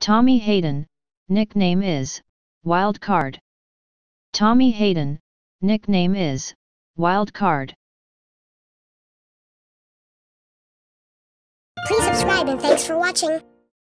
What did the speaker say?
Tommy Hayden, nickname is Wild Card. Tommy Hayden, nickname is Wild Card. Please subscribe and thanks for watching.